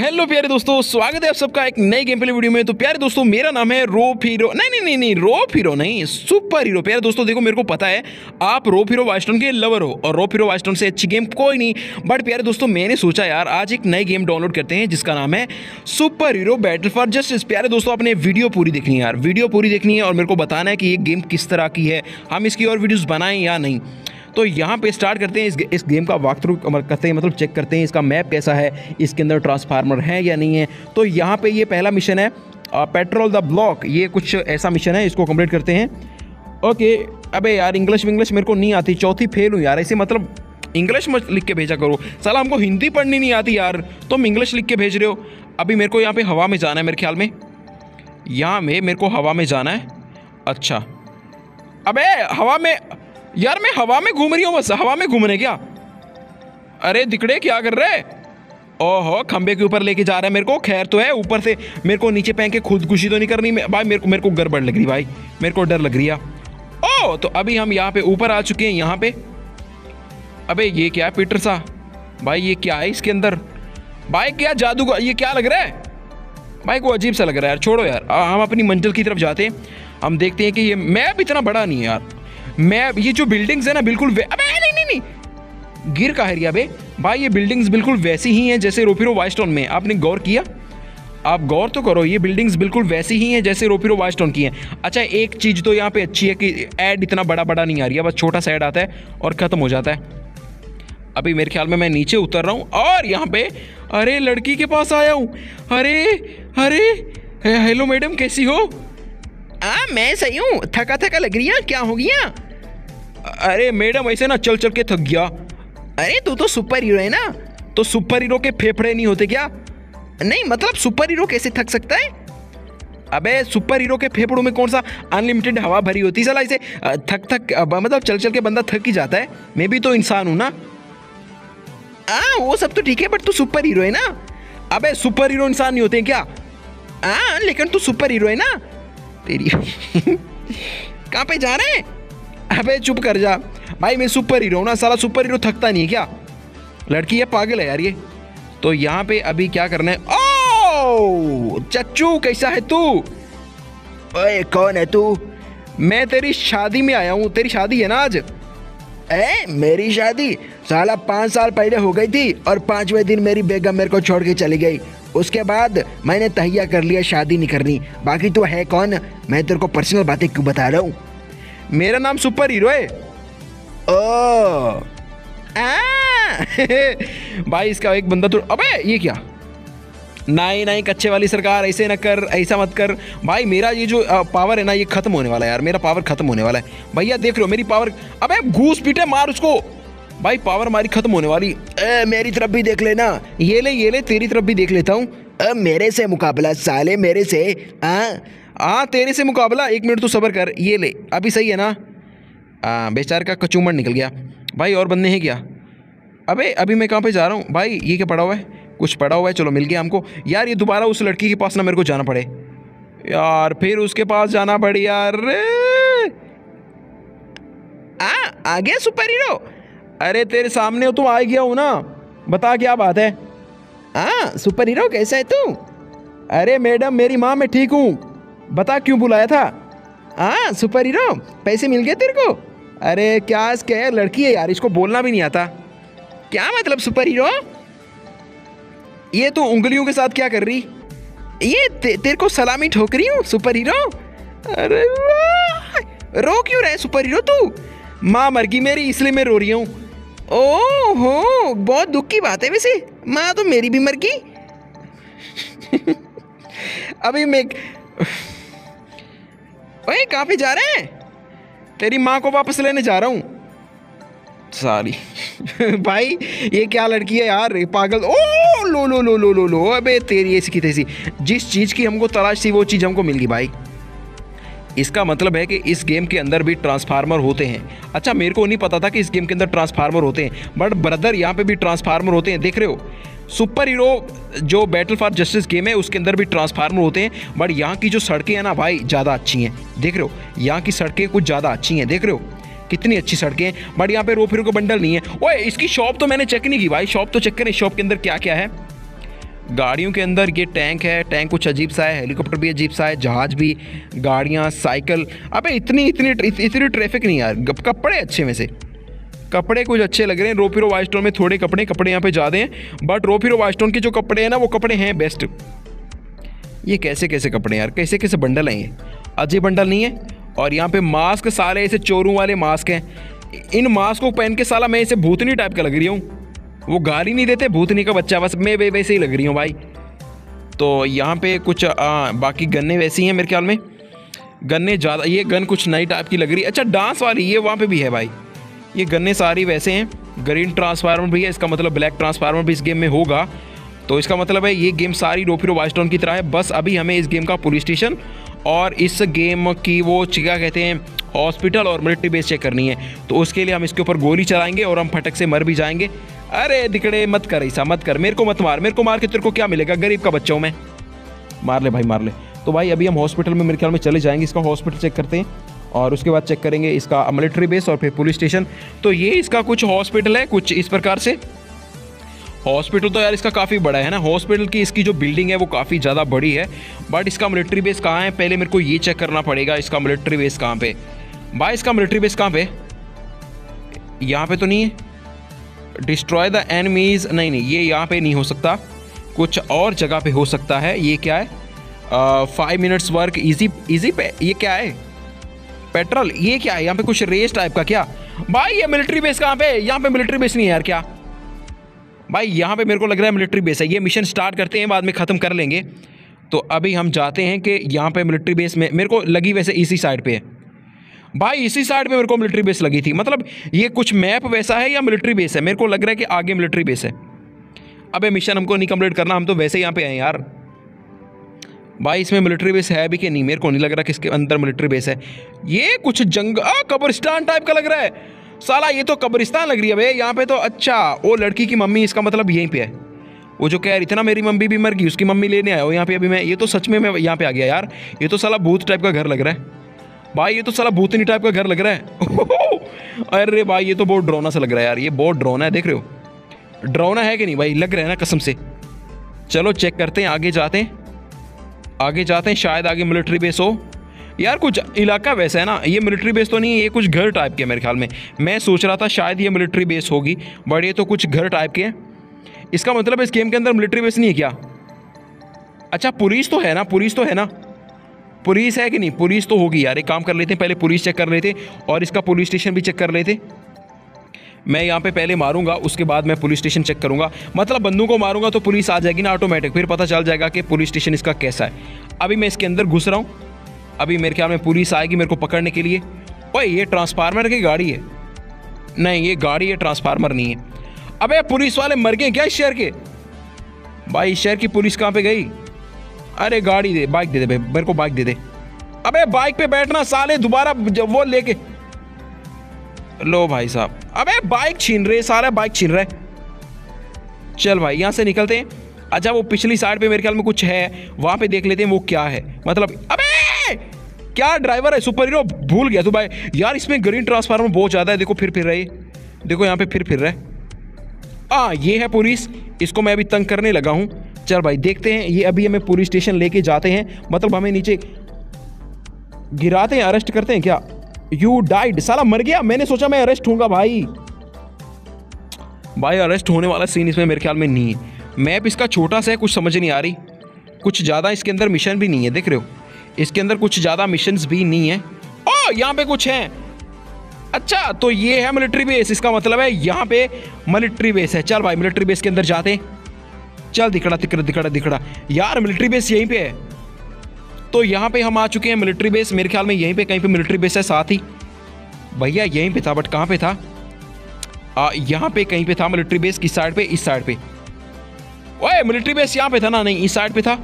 Hello प्यारे दोस्तों, स्वागत है आप सबका एक नई गेम प्ले वीडियो में। तो प्यारे दोस्तों, मेरा नाम है रोप हीरो, नहीं रोप हीरो नहीं, सुपर हीरो। प्यारे दोस्तों देखो, मेरे को पता है आप रोप हीरो वाइटस्टोन के लवर हो और रोप हीरो वाइटस्टोन से अच्छी गेम कोई नहीं। बट प्यारे दोस्तों, मैंने सोचा यार आज एक नई गेम डाउनलोड करते हैं जिसका नाम है super hero battle for justice. प्यारे दोस्तों, आपने वीडियो पूरी देखनी है यार, वीडियो पूरी देखनी है और मेरे को बताना है कि ये गेम किस तरह की है, हम इसकी और वीडियोज़ बनाएँ या नहीं। तो यहाँ पे स्टार्ट करते हैं, इस गेम का वॉक थ्रू करते हैं, मतलब चेक करते हैं इसका मैप कैसा है, इसके अंदर ट्रांसफार्मर है या नहीं है। तो यहाँ पे ये पहला मिशन है पेट्रोल द ब्लॉक, ये कुछ ऐसा मिशन है, इसको कंप्लीट करते हैं। ओके, अबे यार इंग्लिश मेरे को नहीं आती, चौथी फेल हूँ यार, ऐसे मतलब इंग्लिश मत लिख के भेजा करो साला, हमको हिंदी पढ़नी नहीं आती यार, तुम इंग्लिश लिख के भेज रहे हो। अभी मेरे को यहाँ पर हवा में जाना है, मेरे ख्याल में यहाँ में मेरे को हवा में जाना है। अच्छा, अबे हवा में यार, मैं हवा में घूम रही हूँ, बस हवा में घूमने क्या। अरे दिखड़े क्या कर रहे, ओहो खंबे के ऊपर लेके जा रहा है मेरे को, खैर तो है ऊपर से, मेरे को नीचे फेंक के खुदकुशी तो नहीं करनी भाई, मेरे को गड़बड़ लग रही भाई, मेरे को डर लग रही है। ओ तो अभी हम यहाँ पे ऊपर आ चुके हैं, यहाँ पे अबे ये क्या है पीटर सा भाई, ये क्या है इसके अंदर भाई, क्या जादू का ये क्या लग रहा है भाई, को अजीब सा लग रहा है यार, छोड़ो यार। हम अपनी मंजिल की तरफ जाते हैं, हम देखते हैं कि ये मैप इतना बड़ा नहीं है यार, मैं ये जो बिल्डिंग्स है ना बिल्कुल अबे नहीं गिर का हरिया बे भाई, ये बिल्डिंग्स बिल्कुल वैसी ही हैं जैसे रोप हीरो वाइटस्टोन में। आपने गौर किया, आप गौर तो करो, ये बिल्डिंग्स बिल्कुल वैसी ही हैं जैसे रोप हीरो वाइटस्टोन की हैं। अच्छा एक चीज़ तो यहाँ पे अच्छी है कि ऐड इतना बड़ा नहीं आ रही है, बस छोटा सा ऐड आता है और ख़त्म हो जाता है। अभी मेरे ख्याल में मैं नीचे उतर रहा हूँ और यहाँ पे अरे लड़की के पास आया हूँ। अरे अरे हेलो मैडम, कैसी हो? मैं सही हूँ, थका लग रही है, क्या हो गया? अरे मैडम ऐसे ना चल के थक गया। अरे तू तो सुपर हीरो है ना, तो सुपर हीरो के फेफड़े नहीं होते क्या? नहीं मतलब सुपर हीरो कैसे थक सकता है? अबे सुपर हीरो के फेफड़ों में कौन सा अनलिमिटेड हवा भरी होती है साला, इसे थक मतलब चल के बंदा थक ही जाता है। मैं भी तो इंसान हूँ ना। वो सब तो ठीक है, बट तू सुपर हीरो है ना। अबे सुपर हीरो इंसान नहीं होते क्या? लेकिन तू सुपर हीरो है ना तेरी कहाँ पे जा रहे हैं? अबे चुप कर जा भाई, मैं सुपर हीरो हूँ ना साला, सुपर हीरो थकता नहीं है क्या? लड़की ये पागल है यार ये। तो यहाँ पे अभी क्या करना है? ओ चच्चू कैसा है तू? ओए कौन है तू? मैं तेरी शादी में आया हूँ, तेरी शादी है ना आज? मेरी शादी साला 5 साल पहले हो गई थी और 5वें दिन मेरी बेगम मेरे को छोड़ के चली गई। उसके बाद मैंने तहिया कर लिया शादी नहीं करनी। बाकी तू है कौन? मैं तेरे को पर्सनल बातें क्यों बता रहा हूँ? मेरा नाम सुपर हीरो है। ओ भाई इसका एक बंदा तो अबे ये क्या, नहीं कच्चे वाली सरकार, ऐसे ना कर, ऐसा मत कर भाई, मेरा ये जो पावर है ना ये ख़त्म होने वाला है यार, मेरा पावर ख़त्म होने वाला है भैया, देख लो मेरी पावर। अबे घूस पीटे मार उसको भाई, पावर हमारी ख़त्म होने वाली। मेरी तरफ भी देख लेना, ये ले तेरी तरफ भी देख लेता हूँ। मेरे से मुकाबला साले, मेरे से हाँ तेरे से मुकाबला, 1 मिनट तो सब्र कर। ये ले अभी सही है ना? बेचारे का कचूमर निकल गया भाई, और बंदे हैं क्या? अबे अभी मैं कहाँ पे जा रहा हूँ भाई, ये क्या पड़ा हुआ है? कुछ पड़ा हुआ है, चलो मिल गया हमको। यार ये दोबारा उस लड़की के पास ना मेरे को जाना पड़े यार, फिर उसके पास जाना पड़े यार। आ गया सुपर हीरो, अरे तेरे सामने हो तो आ गया हूँ ना, बता क्या बात है? हाँ सुपर हीरो कैसा है तू? अरे मैडम मेरी माँ, मैं ठीक हूँ, बता क्यों बुलाया था? हाँ सुपर हीरो पैसे मिल गए तेरे को? अरे क्या लड़की है यार, इसको बोलना भी नहीं आता। क्या मतलब सुपर हीरो? ये तो उंगलियों के साथ क्या कर रही? ये तेरे को सलामी ठोक रही हूँ सुपर हीरो? अरे रो क्यों रहे सुपर हीरो तू? माँ मर गई मेरी इसलिए मैं रो रही हूँ। ओहो बहुत दुख की बात है, वैसे माँ तो मेरी भी मर गई। अभी मैं ओए कहाँ पे जा रहे हैं? तेरी माँ को वापस लेने जा रहा हूँ सारी। भाई ये क्या लड़की है यार, ये पागल। ओ लो अबे तेरी ऐसी की तैसी, जिस चीज़ की हमको तलाश थी वो चीज़ हमको मिल गई भाई। इसका मतलब है कि इस गेम के अंदर भी ट्रांसफार्मर होते हैं। अच्छा मेरे को नहीं पता था कि इस गेम के अंदर ट्रांसफार्मर होते हैं, बट ब्रदर यहाँ पे भी ट्रांसफार्मर होते हैं, देख रहे हो? सुपर हीरो जो बैटल फॉर जस्टिस गेम है उसके अंदर भी ट्रांसफार्मर होते हैं, बट यहाँ की जो सड़कें हैं ना भाई ज़्यादा अच्छी हैं, देख रहे हो? यहाँ की सड़कें कुछ ज़्यादा अच्छी हैं, देख रहे हो कितनी अच्छी सड़कें हैं, बट यहाँ पे रोप हीरो का बंडल नहीं है। ओए इसकी शॉप तो मैंने चेक नहीं की भाई, शॉप तो चेक करें शॉप के अंदर क्या क्या है। गाड़ियों के अंदर ये टैंक है, टैंक कुछ अजीब सा है, हेलीकॉप्टर भी अजीब सा है, जहाज भी, गाड़ियाँ, साइकिल। अबे इतनी ट्रैफिक नहीं यार। कपड़े अच्छे में से कपड़े कुछ अच्छे लग रहे हैं। रोप हीरो विजेटाउन में थोड़े कपड़े यहाँ पे ज़्यादा हैं, बट रोप हीरो विजेटाउन के जो कपड़े हैं ना वो कपड़े हैं बेस्ट। ये कैसे कपड़े यार, कैसे बंडल हैं ये, अजीब बंडल नहीं है। और यहाँ पे मास्क सारे ऐसे चोरों वाले मास्क हैं। इन मास्क को पहन के साला मैं इसे भूतनी टाइप का लग रही हूँ। वो गाली नहीं देते, भूतनी का बच्चा बस मैं वैसे ही लग रही हूँ भाई। तो यहाँ पे कुछ बाकी गन्ने वैसी हैं मेरे ख्याल में, गन्ने ज़्यादा। ये गन कुछ नई टाइप की लग रही है। अच्छा डांस वाली ये वहाँ पे भी है भाई। ये गन्ने सारी वैसे हैं। ग्रीन ट्रांसफार्मर भी है, इसका मतलब ब्लैक ट्रांसफार्मर भी इस गेम में होगा। तो इसका मतलब है ये गेम सारी रोप हीरो विजेटाउन की तरह है। बस अभी हमें इस गेम का पुलिस स्टेशन और इस गेम की वो क्या कहते हैं हॉस्पिटल और मिलिट्री बेस चेक करनी है। तो उसके लिए हम इसके ऊपर गोली चलाएंगे और हम फटक से मर भी जाएंगे। अरे दिखड़े मत कर, ऐसा मत कर, मेरे को मत मार, मेरे को मार के तेरे को क्या मिलेगा, गरीब का बच्चा हूँ मैं। मार ले भाई मार ले। तो भाई अभी हम हॉस्पिटल में मेरे ख्याल में चले जाएंगे, इसका हॉस्पिटल चेक करते हैं और उसके बाद चेक करेंगे इसका मिलिट्री बेस और फिर पुलिस स्टेशन। तो ये इसका कुछ हॉस्पिटल है कुछ इस प्रकार से। हॉस्पिटल तो यार इसका काफ़ी बड़ा है ना, हॉस्पिटल की इसकी जो बिल्डिंग है वो काफ़ी ज़्यादा बड़ी है। बट इसका मिलिट्री बेस कहाँ है, पहले मेरे को ये चेक करना पड़ेगा इसका मिलिट्री बेस कहाँ पे। भाई इसका मिलिट्री बेस कहाँ पे, यहाँ पे तो नहीं है। डिस्ट्रॉय द एनिमीज़, नहीं ये यहाँ पे नहीं हो सकता, कुछ और जगह पे हो सकता है। ये क्या है, 5 मिनट्स वर्क ईजी पे, ये क्या है पेट्रोल, ये क्या है यहाँ पे, कुछ रेस टाइप का क्या। भाई ये मिलिट्री बेस कहाँ पे, यहाँ पे मिलिट्री बेस नहीं है यार क्या। भाई यहाँ पे मेरे को लग रहा है मिलिट्री बेस है। ये मिशन स्टार्ट करते हैं, बाद में ख़त्म कर लेंगे। तो अभी हम जाते हैं कि यहाँ पे मिलिट्री बेस में मेरे को लगी वैसे इसी साइड पे है। भाई इसी साइड पे मेरे को मिलिट्री बेस लगी थी, मतलब ये कुछ मैप वैसा है या मिलिट्री बेस है। मेरे को लग रहा है कि आगे मिलिट्री बेस है। अबे मिशन हमको नहीं कम्प्लीट करना, हम तो वैसे यहाँ पे आए यार। भाई इसमें मिलिट्री बेस है भी कि नहीं, मेरे को नहीं लग रहा कि इसके अंदर मिलिट्री बेस है। ये कुछ कब्रिस्तान टाइप का लग रहा है साला, ये तो कब्रिस्तान लग रही है भाई यहाँ पे तो। अच्छा वो लड़की की मम्मी, इसका मतलब यहीं पे है। वो जो कह रही थी ना मेरी मम्मी भी मर गई, उसकी मम्मी लेने आया हो यहाँ पे अभी मैं। ये तो सच में मैं यहाँ पे आ गया यार। ये तो साला भूत टाइप का घर लग रहा है भाई, ये तो साला भूतनी टाइप का घर लग रहा है। अरे भाई ये तो बहुत डरावना सा लग रहा है यार, ये बहुत डरावना है। देख रहे हो डरावना है कि नहीं भाई, लग रहा है ना कसम से। चलो चेक करते हैं, आगे जाते हैं, शायद आगे मिलिट्री बेस हो यार। कुछ इलाका वैसा है ना, ये मिलिट्री बेस तो नहीं है, ये कुछ घर टाइप के मेरे ख्याल में। मैं सोच रहा था शायद ये मिलिट्री बेस होगी, बट ये तो कुछ घर टाइप के हैं। इसका मतलब इस गेम के अंदर मिलिट्री बेस नहीं है क्या। अच्छा पुलिस तो है ना, पुलिस है कि नहीं, पुलिस तो होगी यार। एक काम कर लेते हैं, पहले पुलिस चेक कर लेते और इसका पुलिस स्टेशन भी चेक कर लेते। मैं यहाँ पे पहले मारूंगा, उसके बाद मैं पुलिस स्टेशन चेक करूंगा। मतलब बंदूक को मारूंगा तो पुलिस आ जाएगी ना ऑटोमेटिक, फिर पता चल जाएगा कि पुलिस स्टेशन इसका कैसा है। अभी मैं इसके अंदर घुस रहा हूँ, अभी मेरे ख्याल में पुलिस आएगी मेरे को पकड़ने के लिए। ओए ये ट्रांसफार्मर की गाड़ी है, नहीं ये गाड़ी है, ट्रांसफार्मर नहीं है। अबे पुलिस वाले मर गए क्या इस शहर के। भाई इस शहर की पुलिस कहाँ पे गई। अरे गाड़ी दे, बाइक दे दे भाई मेरे को, बाइक दे दे। अबे बाइक पे बैठना साले, दोबारा वो लेके लो भाई साहब। अबे बाइक छीन रहे, सारा बाइक छीन रहा है। चल भाई यहाँ से निकलते हैं। अच्छा वो पिछली साइड पर मेरे ख्याल में कुछ है, वहाँ पर देख लेते हैं वो क्या है। मतलब अबे क्या ड्राइवर है सुपर हीरो, भूल गया तू भाई यार। इसमें ग्रीन ट्रांसफार्मर बहुत ज़्यादा है, देखो फिर रही, देखो यहाँ पे फिर रहा है। ये है पुलिस, इसको मैं अभी तंग करने लगा हूँ। चल भाई देखते हैं, ये अभी हमें पुलिस स्टेशन लेके जाते हैं, मतलब हमें नीचे गिराते हैं, अरेस्ट करते हैं क्या। यू डाइड, साला मर गया, मैंने सोचा मैं अरेस्ट होऊंगा भाई। अरेस्ट होने वाला सीन इसमें मेरे ख्याल में नहीं है। मैप इसका छोटा सा है, कुछ समझ नहीं आ रही, कुछ ज़्यादा इसके अंदर मिशन भी नहीं है। देख रहे हो इसके अंदर कुछ ज़्यादा मिशंस भी नहीं है। ओ यहाँ पे कुछ हैं। अच्छा तो ये है मिलिट्री बेस, इसका मतलब है यहाँ पे मिलिट्री बेस है। चल भाई मिलिट्री बेस के अंदर जाते हैं। चल दिखड़ा यार, मिलिट्री बेस यहीं पे है। तो यहाँ पे हम आ चुके हैं मिलिट्री बेस, मेरे ख्याल में यहीं पे कहीं पे मिलिट्री बेस है। साथ ही भैया यहीं पर था, बट कहाँ पर था, यहाँ पे कहीं पर था मिलिट्री बेस। किस साइड पर, इस साइड पर। ओए मिलिट्री बेस यहाँ पे था ना, नहीं इस साइड पर था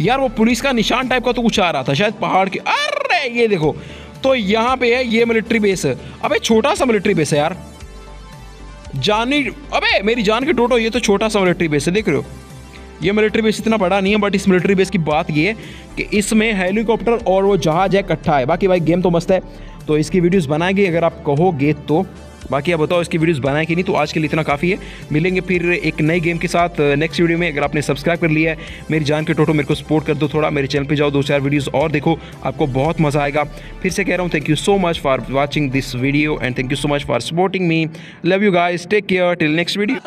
यार। वो पुलिस का निशान टाइप का तो कुछ आ रहा था शायद पहाड़ के। अरे ये देखो, तो यहाँ पे है ये मिलिट्री बेस। अबे छोटा सा मिलिट्री बेस है यार, जानी अबे मेरी जान के टोटो, ये तो छोटा सा मिलिट्री बेस है। देख रहे हो ये मिलिट्री बेस इतना बड़ा नहीं है, बट इस मिलिट्री बेस की बात ये है कि इसमें हेलीकॉप्टर और वो जहाज है, इकट्ठा है। बाकी भाई गेम तो मस्त है, तो इसकी वीडियोज़ बनाएंगे अगर आप कहोगे तो। बाकी आप बताओ इसकी वीडियोस बनाए कि नहीं। तो आज के लिए इतना काफ़ी है, मिलेंगे फिर एक नई गेम के साथ नेक्स्ट वीडियो में। अगर आपने सब्सक्राइब कर लिया है मेरी जान के टोटो, मेरे को सपोर्ट कर दो थोड़ा, मेरे चैनल पे जाओ, 2-4 वीडियोस और देखो, आपको बहुत मज़ा आएगा। फिर से कह रहा हूँ, thank you so much for watching this video and thank you so much for supporting me. Love you guys, take care till next video.